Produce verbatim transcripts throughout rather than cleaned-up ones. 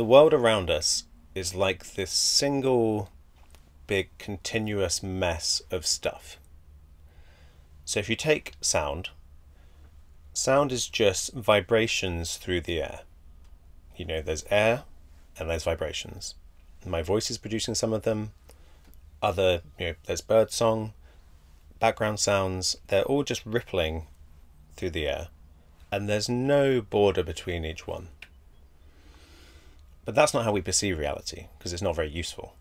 The world around us is like this single big continuous mess of stuff. So if you take sound, sound is just vibrations through the air. You know, there's air and there's vibrations. My voice is producing some of them. Other, you know, there's bird song, background sounds. They're all just rippling through the air. And there's no border between each one. But that's not how we perceive reality, because it's not very useful.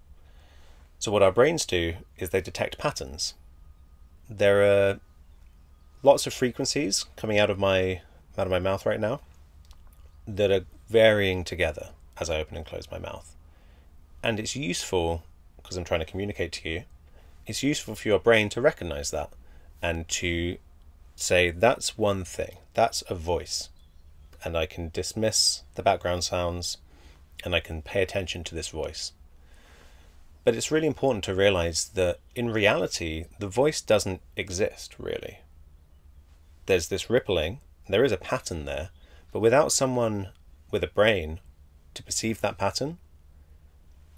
So what our brains do is they detect patterns. There are lots of frequencies coming out of my out of my mouth right now that are varying together as I open and close my mouth. And it's useful, because I'm trying to communicate to you, it's useful for your brain to recognize that and to say, that's one thing, that's a voice. And I can dismiss the background sounds and I can pay attention to this voice. But it's really important to realize that in reality, the voice doesn't exist, really. There's this rippling, there is a pattern there, but without someone with a brain to perceive that pattern,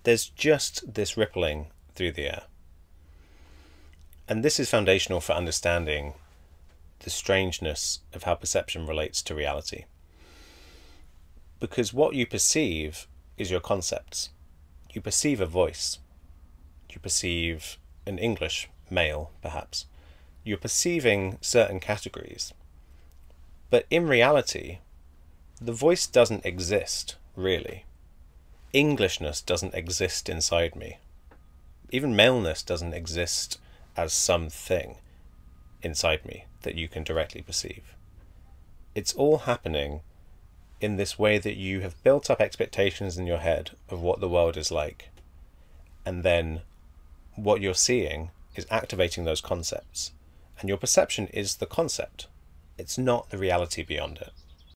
there's just this rippling through the air. And this is foundational for understanding the strangeness of how perception relates to reality. Because what you perceive is your concepts. You perceive a voice. You perceive an English male, perhaps. You're perceiving certain categories. But in reality, the voice doesn't exist, really. Englishness doesn't exist inside me. Even maleness doesn't exist as something inside me that you can directly perceive. It's all happening in this way that you have built up expectations in your head of what the world is like. And then what you're seeing is activating those concepts. And your perception is the concept. It's not the reality beyond it.